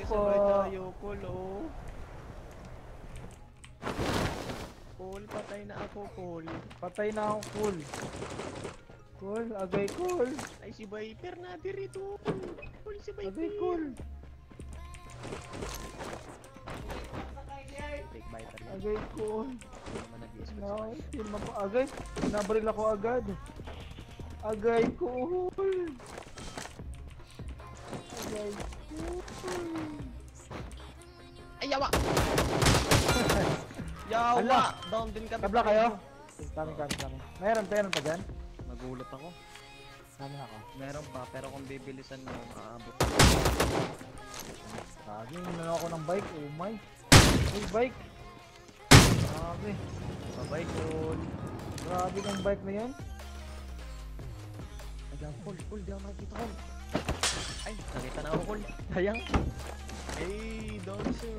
Ayoko, Cool, patay na ako, Cool. Patay na ako, Cool. Cool, agay, Cool. Ay, si Viper na dirito. Cool, si Viper. Agay, Cool. Agay, Cool. No, tinman pa. Agay, nabaril ako agad. Agay, Cool. Agay, Cool. Ayawa! Yawa! Down din kami. Tabla kayo? Kami. Meron pa dyan? Nagulat ako. Meron pa, pero kung bibilisan mo, aabot. Sabi, nanaw ako ng bike. Oh my. Hey, bike. Sabi. Bye, Cool. Grabe ng bike na yan. Ayan, Cool. Di ako nakikita, Cool. Ay, nakita na ako, Cool. Hayang. Hey, down, sir.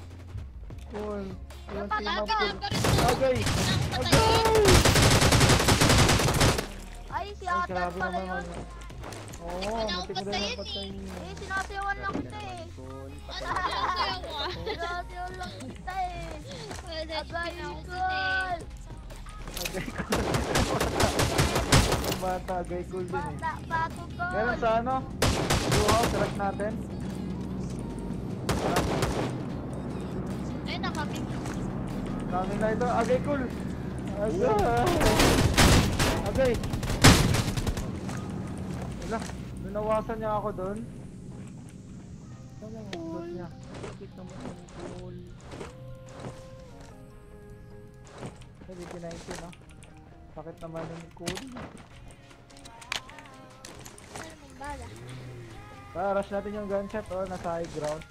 Cool. Agay! Ay, si Atan pala yun. Oo, mati ko rin ang patayin. Eh, sinasayawan lang kita eh. Sinasayawan lang kita eh. Agay, Cool! Agay, Cool. Bata, Agay, Cool din eh. Bato, Cool! Meron sa ano? Go out, track natin. Eh, nakapig. Kami na ito. Agay, Cool! Agay! Wala. Nanawasan niya ako doon. Cool! Nakapit naman ang Cool. Pwede pinahintin, ah. Sakit naman ang Cool. Para rush natin yung gunshot, oh. Nasa high ground.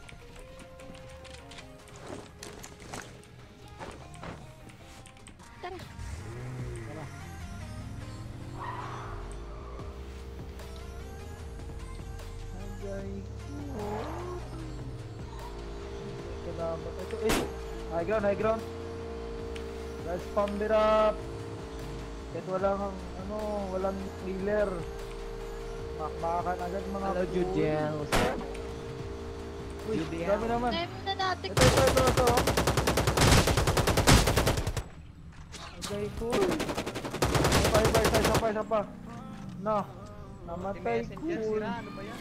High ground. Let's pump it up. Kahit walang, ano, walang healer. Makbakan agad mga Hello, Cool. Judels. Uy, dami naman. Ito. Okay, Cool. Isa pa. No. Namatay, Cool. Ano ba yan?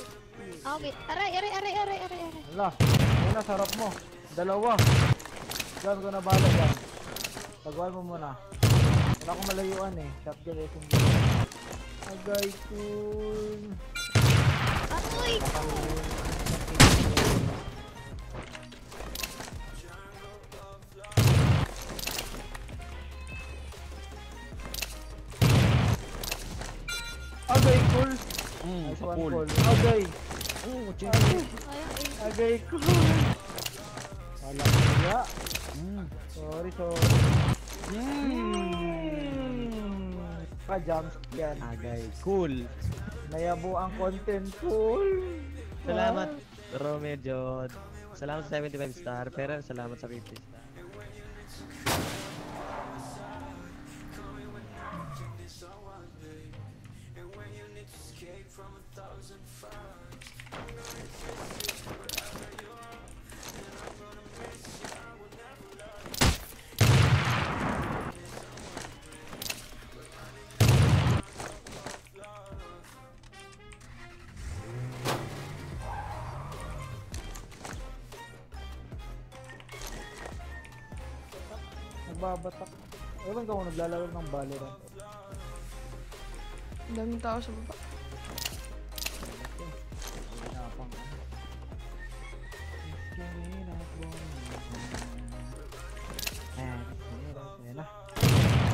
aray wala muna sarap mo dalawa dyan ko na bala dyan pagawal mo muna. Wala akong malayuan eh, shotgun eh. Agay, Cool. Atoy, Cool. Agay, Cool. Nice one, Cool. Agay, Cool. Wala kaya. Sorry. Pa-jump yan. Agay, Cool. Nayabo ang content, Cool. Salamat, Romeo John. Salamat sa 75 star, pero salamat sa 50 star. nagbabatak. Ewan ko kung naglalaro ng Valorant. Ang daming tao sa baba.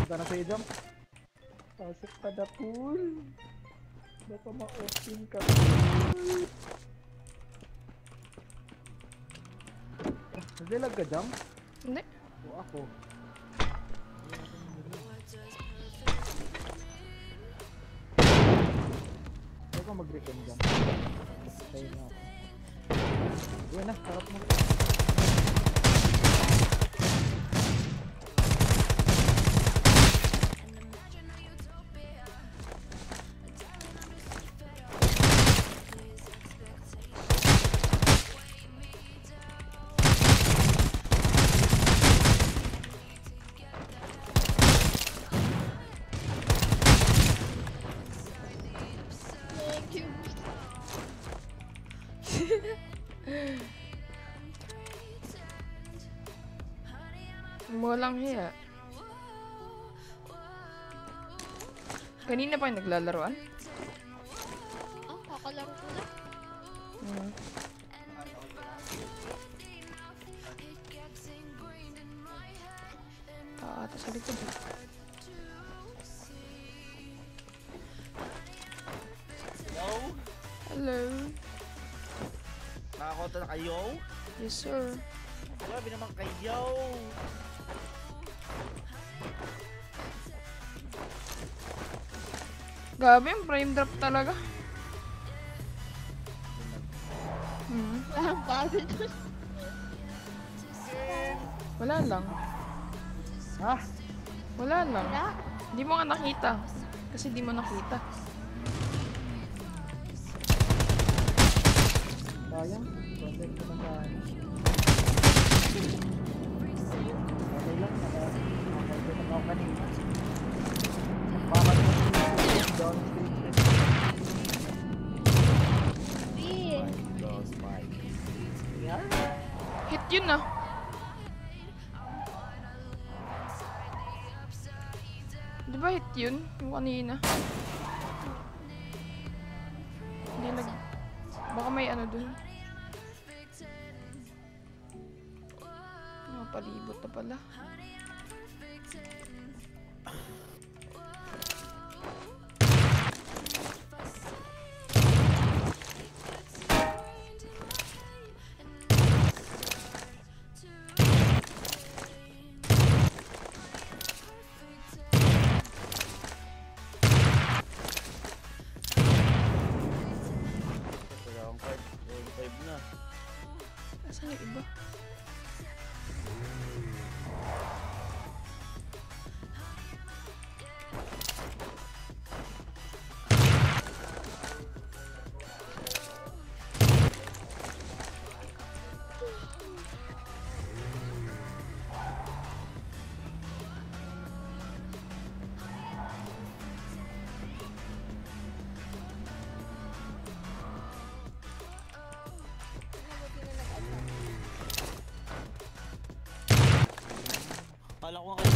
Punta na sa'yo, jump. Pasok ka na, cool. Baka ma-open ka. Nadilag ka, jump? Hindi. O ako. Baka mag-recon, jump. Patay na ako. Uy na, harap mo. Walang hiya. Kanina pa yung naglalaroan? Oh, kakalaro ko lang. Taata sa likod. Hello? Hello? Nakakonta na kayo? Yes, sir. Grabe naman kayo! Grabe yung frame drop talaga. Walang base dun. Wala lang. Ha? Wala lang. Hindi mo nga nakita. Kasi di mo nakita. Sayang. Protect ko ng bahay. Okay lang. Nakakita na ako kanina. Pamat mo. Don't think it's weird. Hit you now. Diba hit yun? Yung kanina. Hindi nag... Baka may ano dun. Napalibot na pala. Akala ko nga kayo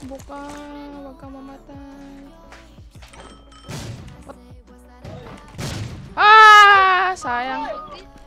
Buka, wag kang mamatay. Sayang.